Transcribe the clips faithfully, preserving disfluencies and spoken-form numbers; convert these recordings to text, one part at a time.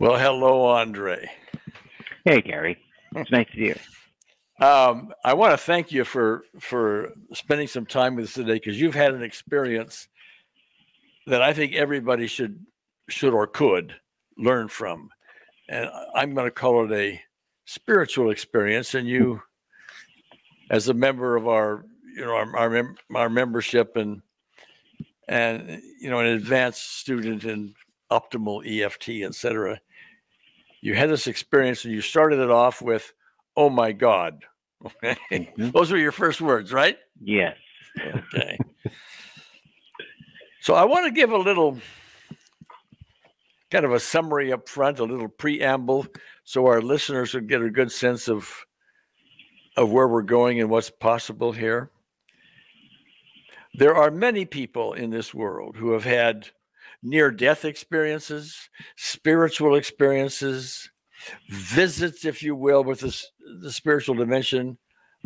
Well, hello, Andre. Hey, Gary. It's nice to see you. Um, I want to thank you for for spending some time with us today, because you've had an experience that I think everybody should should or could learn from. And I'm going to call it a spiritual experience. And you, as a member of our, you know, our our, mem our membership and and you know, an advanced student in Optimal E F T, et cetera. You had this experience and you started it off with, oh my God. Okay. Mm-hmm. Those were your first words, right? Yes. Okay. So I want to give a little kind of a summary up front, a little preamble, so our listeners would get a good sense of, of where we're going and what's possible here. There are many people in this world who have had near-death experiences, spiritual experiences, visits, if you will, with the, the spiritual dimension.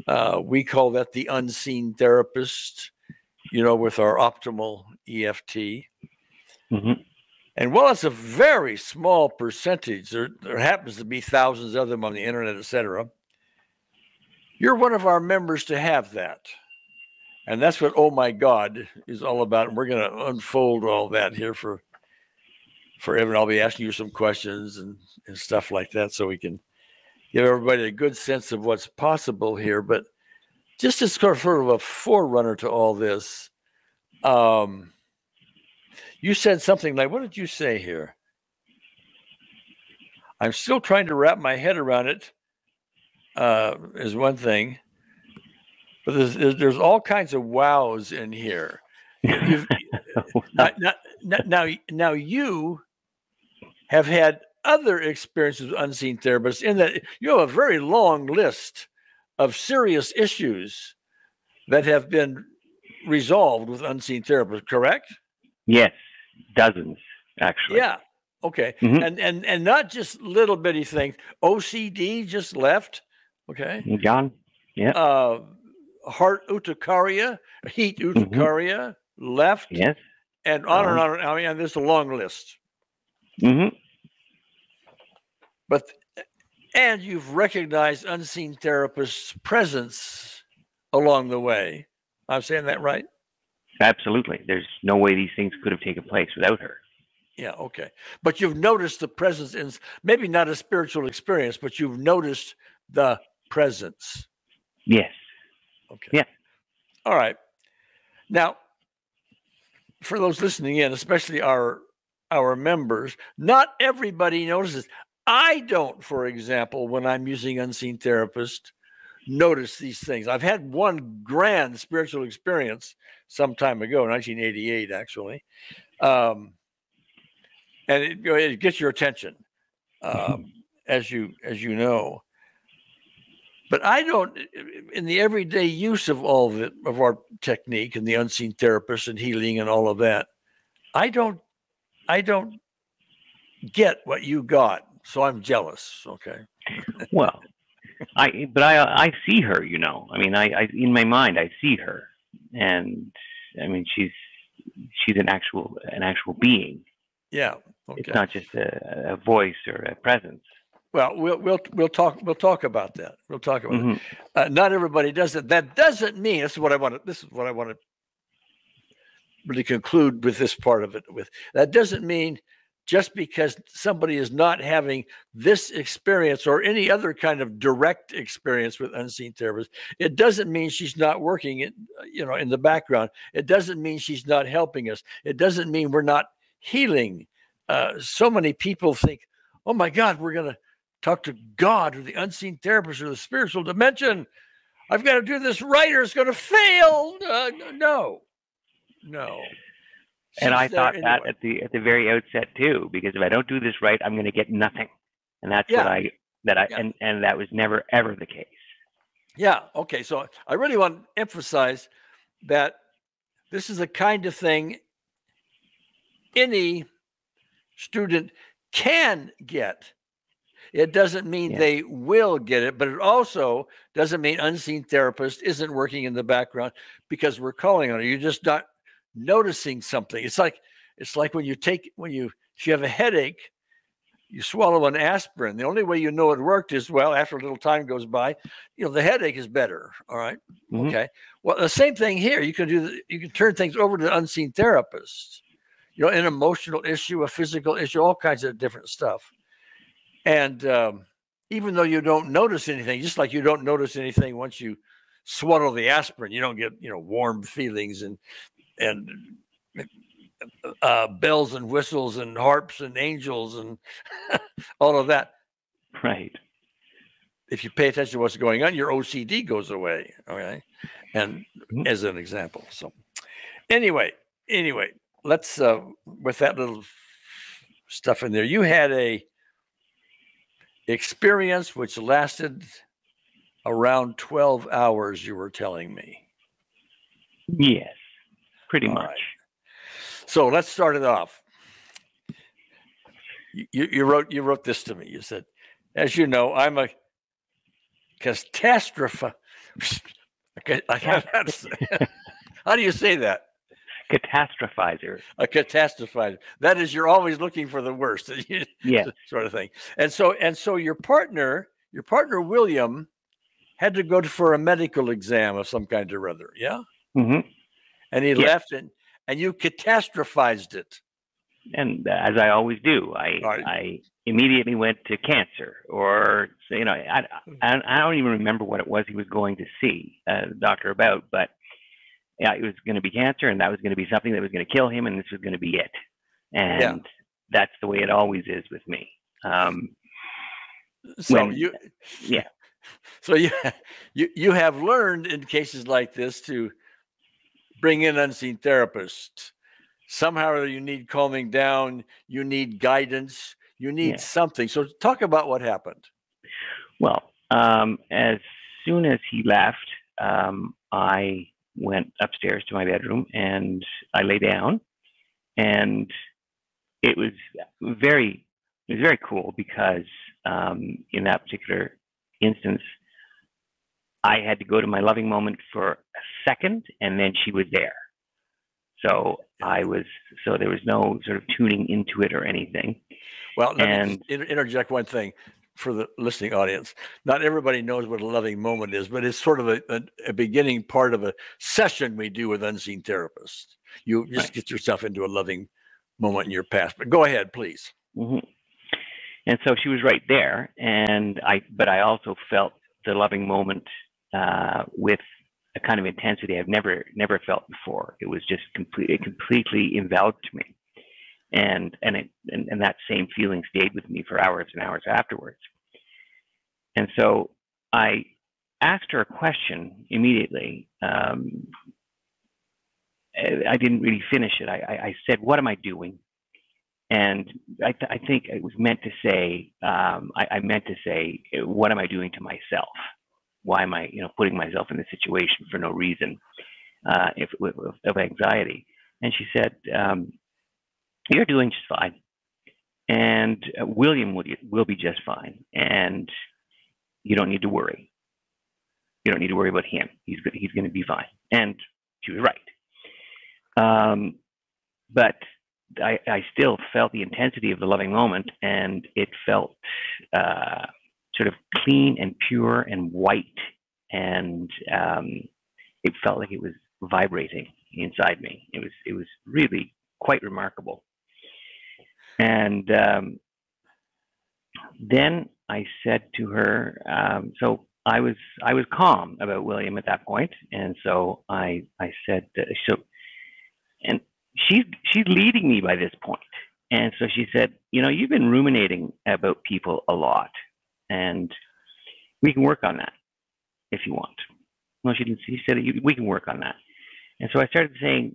Uh, we call that the unseen therapist, you know, with our optimal E F T. Mm-hmm. And while it's a very small percentage, there, there happens to be thousands of them on the internet, et cetera, you're one of our members to have that. And that's what "Oh my God" is all about. And we're going to unfold all that here for for everyone. I'll be asking you some questions and, and stuff like that, so we can give everybody a good sense of what's possible here. But just as sort of a forerunner to all this, um, you said something like, what did you say here? I'm still trying to wrap my head around it, uh, is one thing. But there's, there's all kinds of wows in here. You've, now, now, now you have had other experiences with unseen therapists, in that you have a very long list of serious issues that have been resolved with unseen therapists, correct? Yes, dozens, actually. Yeah, okay. Mm-hmm. and, and, and not just little bitty things. O C D just left, okay? Gone, yeah. Uh, heart urticaria, heat urticaria, mm-hmm. left, yes, and on um, and on. I mean, there's a long list. Mm-hmm. But and you've recognized unseen therapists' presence along the way. I'm saying that right? Absolutely. There's no way these things could have taken place without her. Yeah. Okay. But you've noticed the presence in maybe not a spiritual experience, but you've noticed the presence. Yes. Okay. Yeah. All right. Now, for those listening in, especially our our members, not everybody notices. I don't, for example, when I'm using unseen therapist, notice these things. I've had one grand spiritual experience some time ago, nineteen eighty-eight, actually, um, and it, it gets your attention, um, as you as you know. But I don't, in the everyday use of all of, it, of our technique and the unseen therapist and healing and all of that, I don't, I don't get what you got. So I'm jealous. Okay. Well, I, but I, I see her, you know, I mean, I, I, in my mind, I see her, and I mean, she's, she's an actual, an actual being. Yeah. Okay. It's not just a, a voice or a presence. Well, we'll we'll we'll talk we'll talk about that. We'll talk about mm-hmm. that. Uh, not everybody does it. That doesn't mean this is what I want to. This is what I want to really conclude with this part of it. With that doesn't mean just because somebody is not having this experience or any other kind of direct experience with unseen therapists, it doesn't mean she's not working it. You know, in the background, it doesn't mean she's not helping us. It doesn't mean we're not healing. Uh, so many people think, "Oh my God, we're gonna." Talk to God or the unseen therapist or the spiritual dimension. I've got to do this right or it's going to fail. Uh, no, no. She's and I thought anyway. that at the at the very outset too, because if I don't do this right, I'm going to get nothing. And that's yeah. what I that I yeah. and and that was never ever the case. Yeah. Okay. So I really want to emphasize that this is the kind of thing any student can get. It doesn't mean yeah. they will get it, but it also doesn't mean unseen therapist isn't working in the background because we're calling on it. You're just not noticing something. It's like it's like when you take when you if you have a headache, you swallow an aspirin. The only way you know it worked is, well, after a little time goes by, you know, the headache is better. All right. Mm-hmm. Okay. Well, the same thing here. You can do, the, you can turn things over to the unseen therapist, you know, an emotional issue, a physical issue, all kinds of different stuff. And um, even though you don't notice anything, just like you don't notice anything once you swallow the aspirin, you don't get, you know, warm feelings and, and, Uh, bells and whistles and harps and angels and all of that. Right. If you pay attention to what's going on, your O C D goes away. Okay. And as an example. So anyway, anyway, let's, uh, with that little stuff in there, you had a experience which lasted around twelve hours. You were telling me. Yes, pretty all much. Right. So let's start it off. You, you wrote you wrote this to me. You said, as you know, I'm a catastrophe. Okay, I can't say. How do you say that? Catastrophizer. A catastrophizer. That is, you're always looking for the worst. Yeah. Sort of thing. And so and so your partner, your partner William, had to go for a medical exam of some kind or other. Yeah. Mm-hmm. And he yeah. left and. And you catastrophized it. And as I always do, I, right. I immediately went to cancer or, you know, I, I, I don't even remember what it was he was going to see uh, the doctor about, but yeah, it was going to be cancer and that was going to be something that was going to kill him and this was going to be it. And yeah. that's the way it always is with me. Um, so when, you, yeah. So you, you, you have learned in cases like this to bring in unseen therapists. Somehow you need calming down. You need guidance. You need yeah. something. So talk about what happened. Well, um, as soon as he left, um, I went upstairs to my bedroom and I lay down. And it was very, it was very cool because um, in that particular instance, I had to go to my loving moment for a second, and then she was there. So I was, so there was no sort of tuning into it or anything. Well, let and, me interject one thing for the listening audience. Not everybody knows what a loving moment is, but it's sort of a, a, a beginning part of a session we do with unseen therapists. You just right. get yourself into a loving moment in your past, but go ahead, please. Mm-hmm. And so she was right there. And I, but I also felt the loving moment Uh, with a kind of intensity I've never never felt before. It was just completely completely enveloped me, and and it and, and that same feeling stayed with me for hours and hours afterwards. And so I asked her a question immediately. Um, I didn't really finish it. I, I, I said, "What am I doing?" And I, th I think it was meant to say. Um, I, I meant to say, "What am I doing to myself? Why am I, you know, putting myself in this situation for no reason uh, if, if, of anxiety?" And she said, um, "You're doing just fine, and uh, William will, will be just fine, and you don't need to worry. You don't need to worry about him. He's he's going to be fine." And she was right, um, but I, I still felt the intensity of the loving moment, and it felt. Uh, sort of clean and pure and white. And um, it felt like it was vibrating inside me. It was, it was really quite remarkable. And um, then I said to her, um, so I was, I was calm about William at that point. And so I, I said, uh, so, and she's, she's leading me by this point. And so she said, "You know, you've been ruminating about people a lot. And we can work on that if you want." Well, she didn't. She said, "We can work on that." And so I started saying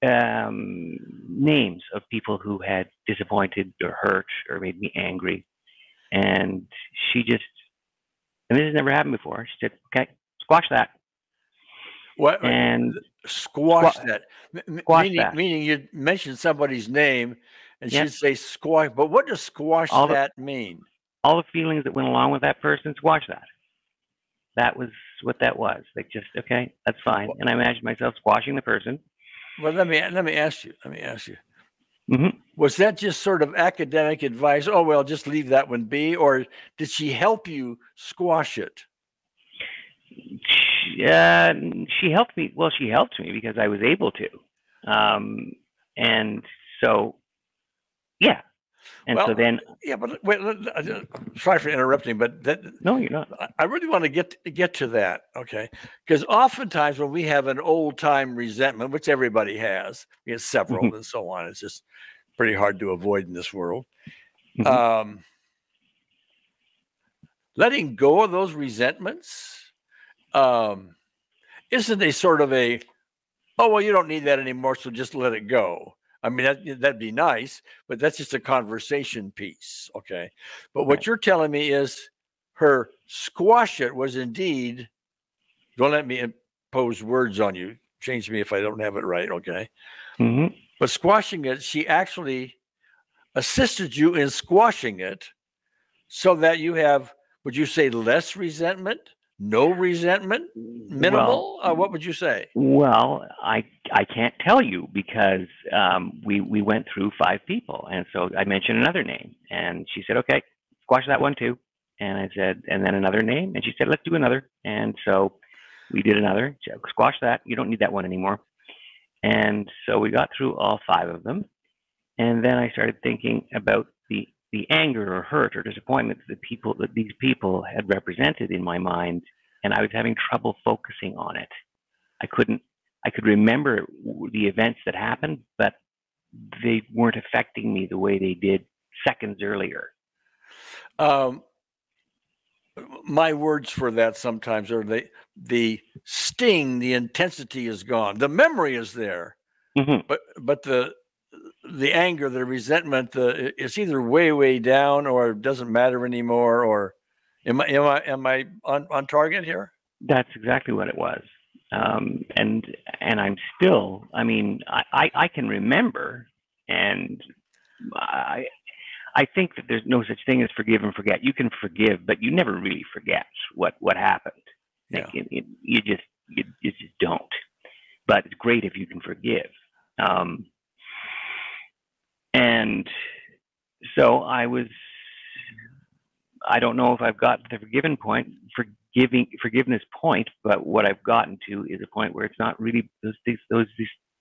um, names of people who had disappointed or hurt or made me angry. And she just, and this has never happened before. She said, "Okay, squash that." What? And squash squ that. M squash meaning, that. Meaning you mentioned somebody's name, and yes. she'd say squash. But what does squash All that mean? All the feelings that went along with that person, squash that. That was what that was. Like, just, okay, that's fine. And I imagined myself squashing the person. Well, let me let me ask you. Let me ask you. Mm-hmm. Was that just sort of academic advice? Oh, well, just leave that one be. Or did she help you squash it? She, uh, she helped me. Well, she helped me because I was able to. Um, and so, yeah. And well, so then, yeah, but wait, sorry for interrupting, but that, no, you're not. I really want to get get to that, okay? Because oftentimes when we have an old time resentment, which everybody has, we have several mm-hmm. and so on. It's just pretty hard to avoid in this world. Mm-hmm. Um, letting go of those resentments um, isn't a sort of a, oh well, you don't need that anymore, so just let it go. I mean, that, that'd be nice, but that's just a conversation piece, okay? But what you're telling me is her squash it was indeed, don't let me impose words on you. Change me if I don't have it right, okay? Mm-hmm. But squashing it, she actually assisted you in squashing it so that you have, would you say less resentment? No resentment? Minimal? Well, uh, what would you say? Well, I I can't tell you because um, we, we went through five people. And so I mentioned another name. And she said, okay, squash that one too. And I said, and then another name. And she said, let's do another. And so we did another. She said, squash that. You don't need that one anymore. And so we got through all five of them. And then I started thinking about the the anger or hurt or disappointment that the people that these people had represented in my mind, and I was having trouble focusing on it. I couldn't, I could remember the events that happened, but they weren't affecting me the way they did seconds earlier. Um, my words for that sometimes are the, the sting, the intensity is gone. The memory is there, mm-hmm. but, but the, the anger, the resentment, the it's either way, way down, or it doesn't matter anymore. Or am I, am I, am I on, on target here? That's exactly what it was. Um, and, and I'm still, I mean, I, I, I can remember, and I, I think that there's no such thing as forgive and forget. You can forgive, but you never really forget what, what happened. Yeah. Like it, it, you just, you, you just don't, but it's great if you can forgive. Um, And so I was, I don't know if I've gotten to the forgiven point, forgiving, forgiveness point, but what I've gotten to is a point where it's not really, those things, those,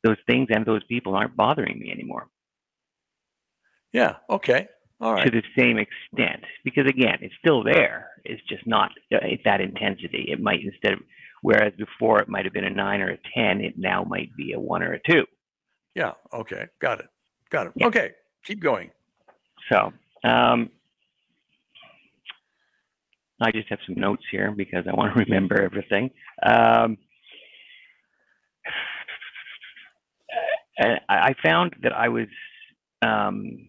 those things and those people aren't bothering me anymore. Yeah. Okay. All right. To the same extent, because again, it's still there. It's just not it's that intensity. It might, instead of, whereas before it might've been a nine or a ten, it now might be a one or a two. Yeah. Okay. Got it. Got it. Yeah. Okay. Keep going. So, um, I just have some notes here because I want to remember everything. Um, I, I found that I was, um,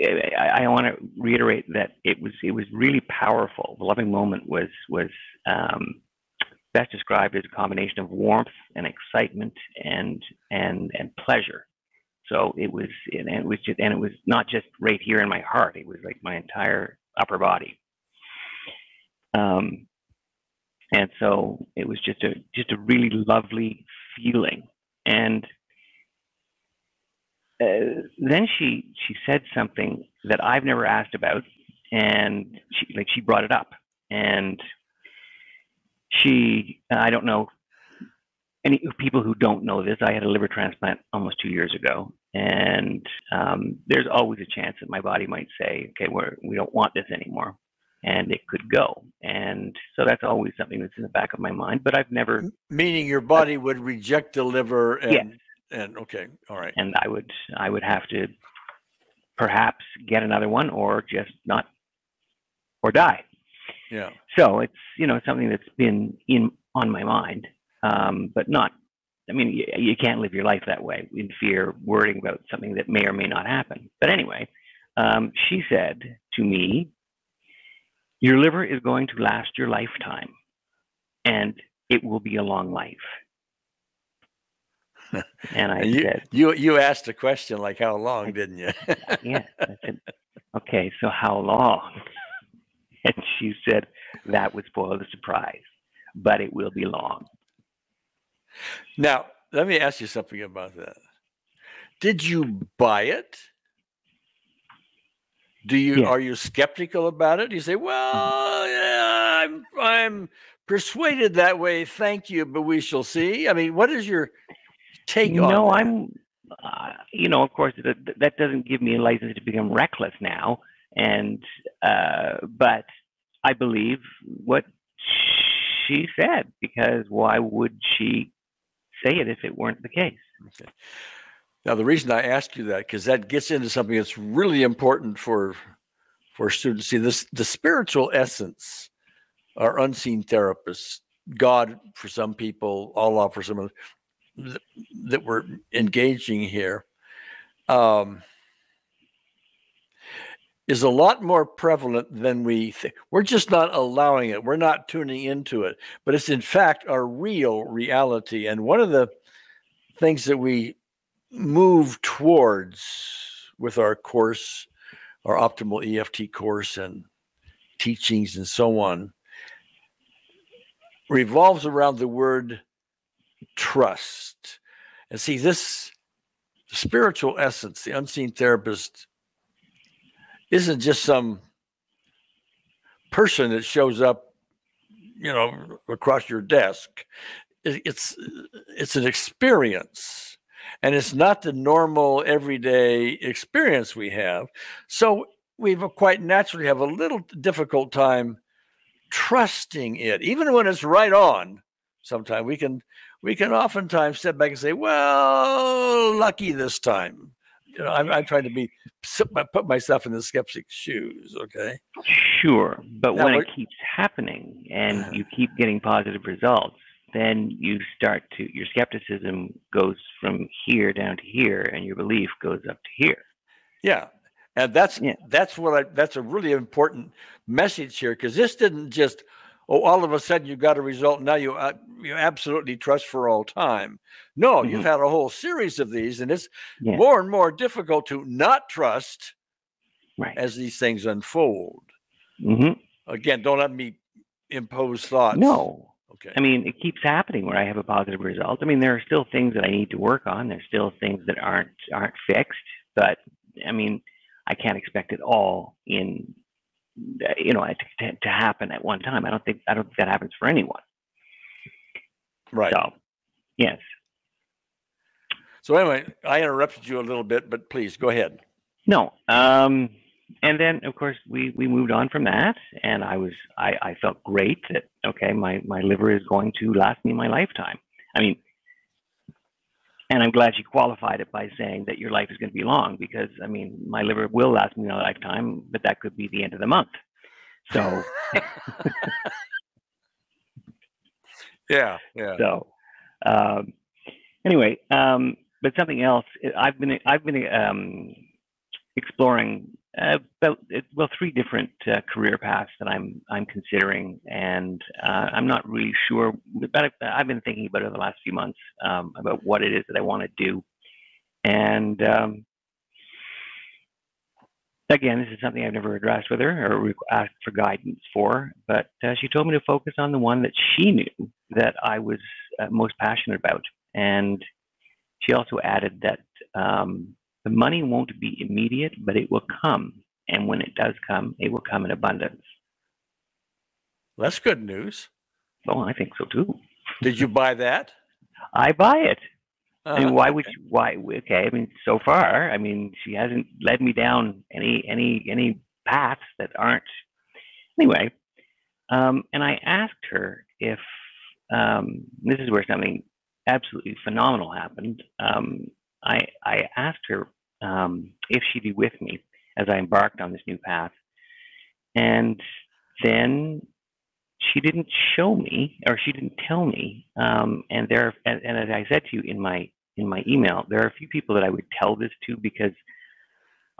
I, I want to reiterate that it was, it was really powerful. The loving moment was, was, um, best described as a combination of warmth and excitement and and and pleasure. So it was, and it was just, and it was not just right here in my heart. It was like my entire upper body. Um, and so it was just a just a really lovely feeling. And uh, then she she said something that I've never asked about, and she like she brought it up and. She, I don't know any people who don't know this. I had a liver transplant almost two years ago, and um, there's always a chance that my body might say, okay, we're, we don't want this anymore, and it could go. And so that's always something that's in the back of my mind, but I've never. Meaning your body I, would reject the liver and, yes. and okay. All right. And I would, I would have to perhaps get another one or just not, or die. Yeah. So it's, you know, something that's been in on my mind, um, but not, I mean, you, you can't live your life that way in fear, worrying about something that may or may not happen. But anyway, um, she said to me, your liver is going to last your lifetime and it will be a long life. And I you, said, you, you asked a question like how long, I, didn't you? Yeah. I said, okay. So how long? And she said, that would spoil the surprise, but it will be long. Now, let me ask you something about that. Did you buy it? Do you yeah. are you skeptical about it? You say, well, yeah, I'm I'm persuaded that way. Thank you, but we shall see. I mean, what is your take on that? No, I'm, uh, you know, of course, that, that doesn't give me a license to become reckless now. And uh, but I believe what she said, because why would she say it if it weren't the case? Okay. Now, the reason I ask you that, because that gets into something that's really important for for students. See, this the spiritual essence, our unseen therapists, God for some people, Allah for some others, that we're engaging here, um, is a lot more prevalent than we think. We're just not allowing it. We're not tuning into it. But it's, in fact, our real reality. And one of the things that we move towards with our course, our Optimal E F T course and teachings and so on, revolves around the word trust. And see, this spiritual essence, the unseen therapist, isn't just some person that shows up, you know, across your desk. It's, it's an experience. And it's not the normal everyday experience we have. So we quite naturally have a little difficult time trusting it. Even when it's right on, sometimes we can, we can oftentimes step back and say, well, lucky this time. You know, I'm, I'm trying to be, put myself in the skeptic's shoes, okay? Sure, but now, when it keeps happening and you keep getting positive results, then you start to, your skepticism goes from here down to here, and your belief goes up to here. Yeah, and that's yeah. that's what I, that's a really important message here, because this didn't just, oh, all of a sudden you got a result, now you uh, you absolutely trust for all time. No, mm-hmm. you've had a whole series of these, and it's yeah. more and more difficult to not trust right. as these things unfold. Mm-hmm. Again, don't let me impose thoughts. No. Okay. I mean, it keeps happening where I have a positive result. I mean, there are still things that I need to work on. There's still things that aren't aren't fixed. But I mean, I can't expect it all in, you know, to, to happen at one time. I don't think I don't think that happens for anyone. Right. So, yes. So anyway, I interrupted you a little bit, but please go ahead. No. Um, and then, of course, we, we moved on from that, and I was I, I felt great that, okay, my, my liver is going to last me my lifetime. I mean, and I'm glad you qualified it by saying that your life is going to be long, because, I mean, my liver will last me my lifetime, but that could be the end of the month. So. yeah, yeah. So, um, anyway, um, but something else, I've been, I've been um, exploring Uh, about, well, three different uh, career paths that I'm I'm considering, and uh, I'm not really sure. But I've, I've been thinking about it over the last few months um, about what it is that I want to do. And um, again, this is something I've never addressed with her or asked for guidance for. But uh, she told me to focus on the one that she knew that I was uh, most passionate about, and she also added that. Um, The money won't be immediate, but it will come. And when it does come, it will come in abundance. That's good news. Oh, I think so too. Did you buy that? I buy it. Uh, I mean, why okay. would you, why? Okay, I mean, so far, I mean, she hasn't led me down any any any paths that aren't. Anyway, um, and I asked her if um, this is where something absolutely phenomenal happened. Um, I, I asked her um, if she'd be with me as I embarked on this new path. And then she didn't show me, or she didn't tell me. Um, and there, and, and as I said to you in my in my email, there are a few people that I would tell this to because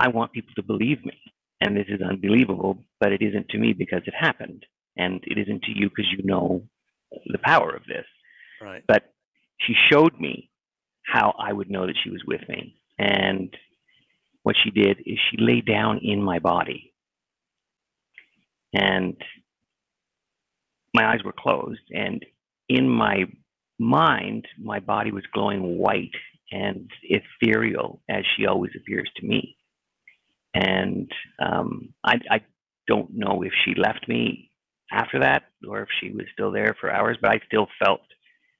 I want people to believe me. And this is unbelievable, but it isn't to me because it happened, and it isn't to you because you know the power of this. Right. But she showed me how I would know that she was with me. And what she did is she lay down in my body. And my eyes were closed. And in my mind, my body was glowing white and ethereal as she always appears to me. And um, I, I don't know if she left me after that or if she was still there for hours, but I still felt,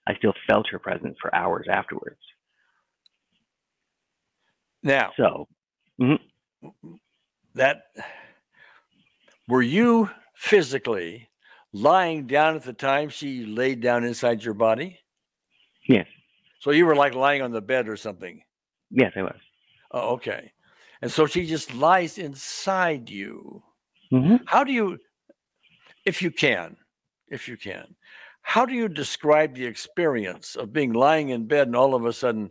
I still felt her presence for hours afterwards. Now, so mm-hmm. that, were you physically lying down at the time she laid down inside your body? Yes. So you were like lying on the bed or something? Yes, I was. Oh, okay. And so she just lies inside you. Mm-hmm. How do you, if you can, if you can, how do you describe the experience of being lying in bed and all of a sudden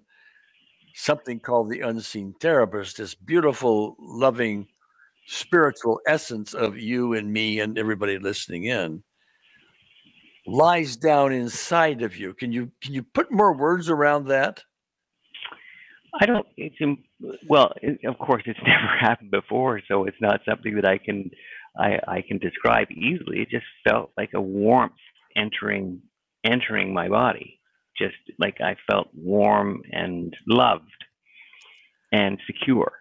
something called the unseen therapist, this beautiful, loving, spiritual essence of you and me and everybody listening in, lies down inside of you? Can you, can you put more words around that? I don't, it's, well, it, of course, it's never happened before, so it's not something that I can, I, I can describe easily. It just felt like a warmth entering, entering my body. Just like I felt warm and loved and secure.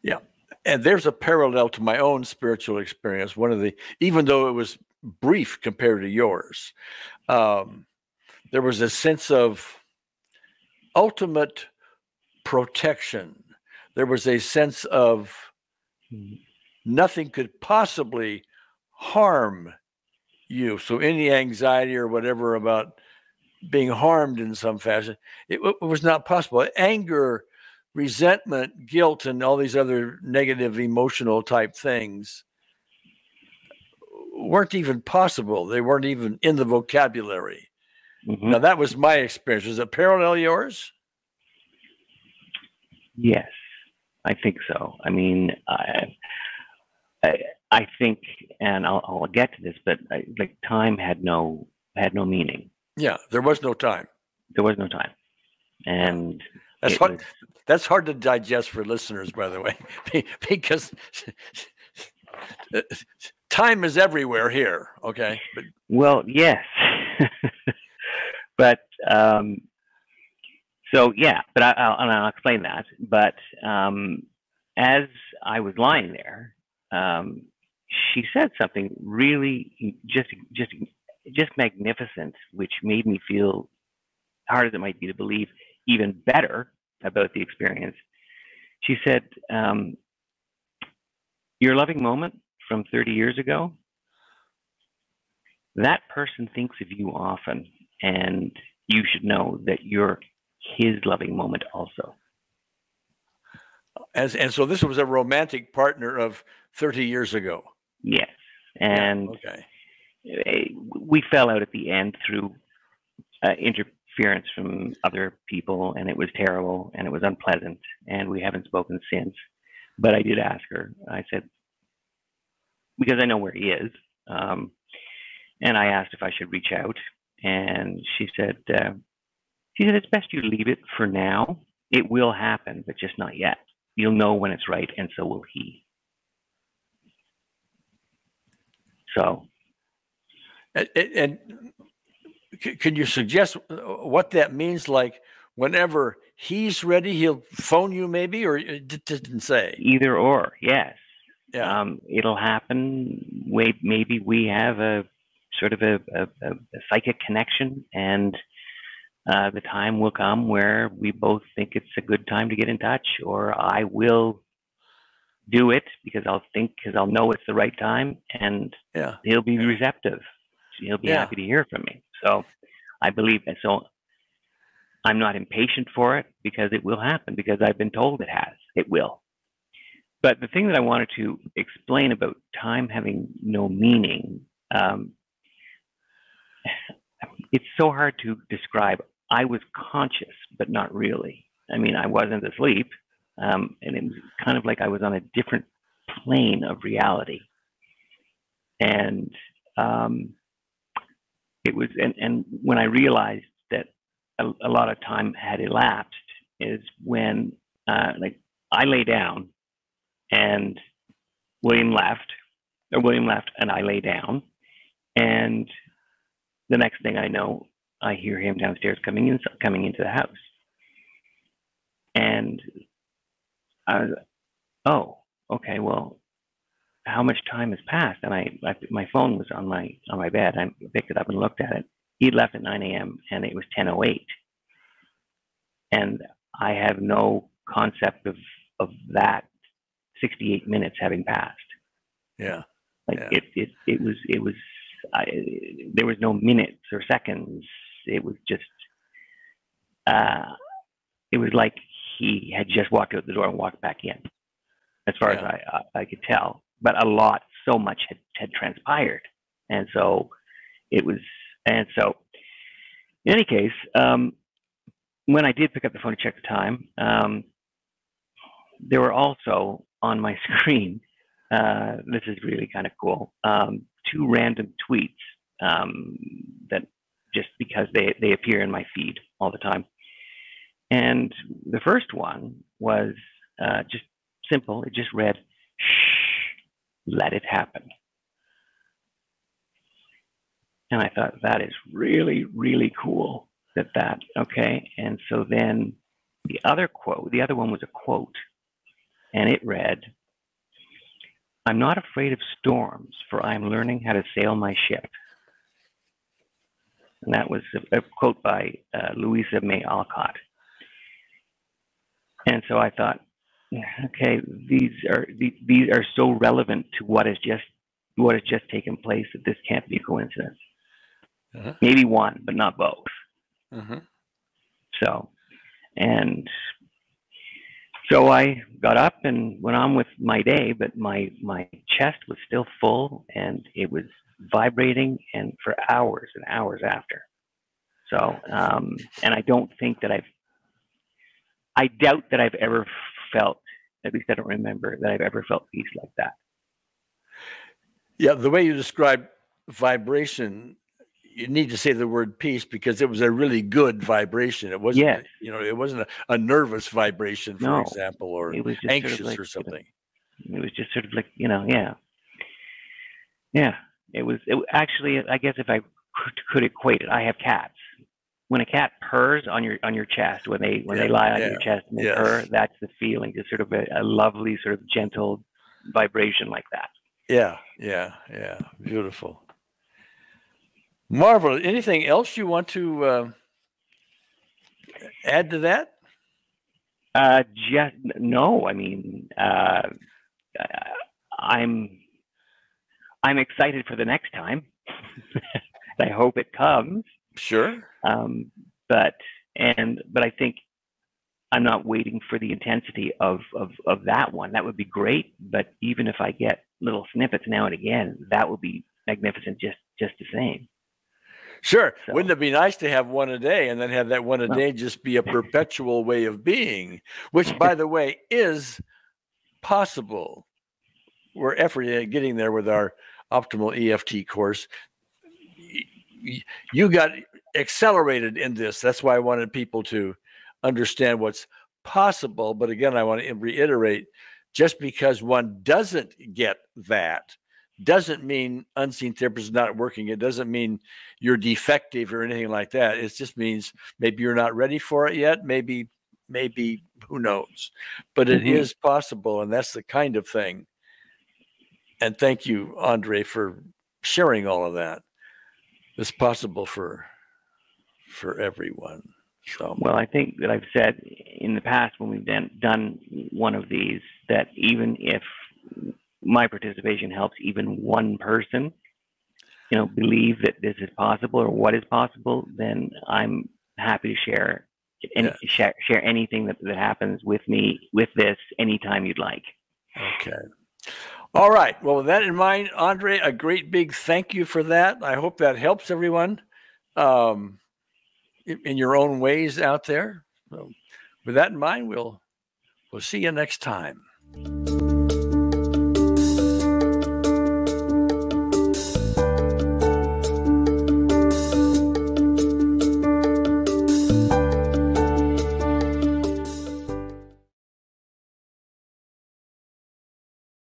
Yeah. And there's a parallel to my own spiritual experience. One of the, even though it was brief compared to yours, um, there was a sense of ultimate protection. There was a sense of nothing could possibly harm you. So any anxiety or whatever about being harmed in some fashion, it, it was not possible. Anger, resentment, guilt, and all these other negative emotional type things weren't even possible. They weren't even in the vocabulary. Mm-hmm. Now, that was my experience. Is it parallel yours? Yes, I think so. I mean, I, I, I think, and I'll, I'll get to this, but I, like time had no had no meaning. Yeah, there was no time. There was no time, and that's hard. Was, that's hard to digest for listeners, by the way, because time is everywhere here. Okay. But, well, yes. But um, so yeah, but I, I'll, and I'll explain that. But um, as I was lying there, um, she said something really just just just magnificent, which made me feel, hard as it might be to believe, even better about the experience. She said, um, "Your loving moment from thirty years ago. That person thinks of you often, and you should know that you're his loving moment also." As, and so this was a romantic partner of thirty years ago. Yes. And yeah, okay. We fell out at the end through uh, interference from other people, and it was terrible, and it was unpleasant, and we haven't spoken since. But I did ask her, I said, because I know where he is, um, and I asked if I should reach out, and she said, uh, she said, "It's best you leave it for now. It will happen, but just not yet. You'll know when it's right, and so will he." So. And, and can you suggest what that means? Like, whenever he's ready, he'll phone you maybe, or it didn't say? Either or, yes. Yeah. Um, it'll happen. Wait, maybe we have a sort of a, a, a psychic connection, and uh, the time will come where we both think it's a good time to get in touch, or I will do it because I'll think, because I'll know it's the right time, and yeah. he'll be receptive. He'll be yeah. happy to hear from me. So I believe, and so I'm not impatient for it, because it will happen, because I've been told it has, it will. But the thing that I wanted to explain about time having no meaning, um, it's so hard to describe. I was conscious, but not really. I mean, I wasn't asleep, um, and it was kind of like I was on a different plane of reality. And um, it was, and, and when I realized that a, a lot of time had elapsed, is when uh, like I lay down and William left, or William left, and I lay down, and the next thing I know, I hear him downstairs coming in, coming into the house. And I was, oh, okay, well, how much time has passed? And I, I my phone was on my on my bed. I picked it up and looked at it. He left at nine a m and it was ten oh eight. And I have no concept of, of that sixty-eight minutes having passed. Yeah. Like yeah. It, it, it was, it was, I, there was no minutes or seconds. It was just, uh, it was like he had just walked out the door and walked back in, as far yeah. as I, I, I could tell. But a lot, so much had, had transpired. And so it was, and so in any case, um, when I did pick up the phone to check the time, um, there were also on my screen, uh, this is really kind of cool, um, two random tweets um, that just because they, they appear in my feed all the time. And the first one was uh, just simple. It just read, shh, let it happen. And I thought, that is really, really cool. That that okay, and so then the other quote, the other one was a quote, and it read, "I'm not afraid of storms, for I'm learning how to sail my ship." And that was a, a quote by uh, Louisa May Alcott. And so I thought, okay, these are these, these are so relevant to what has just what has just taken place that this can't be a coincidence. Uh-huh. Maybe one, but not both. Uh-huh. So, and so I got up and went on with my day, but my, my chest was still full and it was vibrating and for hours and hours after. So, um, and I don't think that I've, I doubt that I've ever felt, at least I don't remember that I've ever felt peace like that. Yeah. The way you described vibration, you need to say the word peace because it was a really good vibration. It wasn't, yes. you know, it wasn't a, a nervous vibration, for no. example, or it was just anxious sort of like, or something. It was just sort of like, you know, yeah. Yeah, it was it, actually, I guess if I could equate it, I have cats. When a cat purrs on your, on your chest, when they, when yeah, they lie on yeah. your chest and they yes. purr, that's the feeling. It's sort of a, a lovely sort of gentle vibration like that. Yeah. Yeah. Yeah. Beautiful. Marvel, anything else you want to uh, add to that? Uh, just, no, I mean, uh, I'm I'm excited for the next time. I hope it comes. Sure. Um, but and but I think I'm not waiting for the intensity of, of of that one. That would be great. But even if I get little snippets now and again, that would be magnificent. Just just the same. Sure. So, wouldn't it be nice to have one a day and then have that one a well, day just be a perpetual way of being, which, by the way, is possible. We're efforting at getting there with our Optimal E F T course. You got accelerated in this. That's why I wanted people to understand what's possible. But again, I want to reiterate, just because one doesn't get that, doesn't mean Unseen Therapist is not working. It doesn't mean you're defective or anything like that. It just means maybe you're not ready for it yet. Maybe, maybe who knows, but it mm-hmm. is possible. And that's the kind of thing. And thank you, Andre, for sharing all of that. It's possible for, for everyone. So, well, I think that I've said in the past when we've done, done one of these, that even if my participation helps even one person, you know, believe that this is possible or what is possible, then I'm happy to share any, yeah. share, share anything that, that happens with me, with this, anytime you'd like. Okay. All right. Well, with that in mind, Andre, a great big thank you for that. I hope that helps everyone um, in, in your own ways out there. So with that in mind, we'll, we'll see you next time.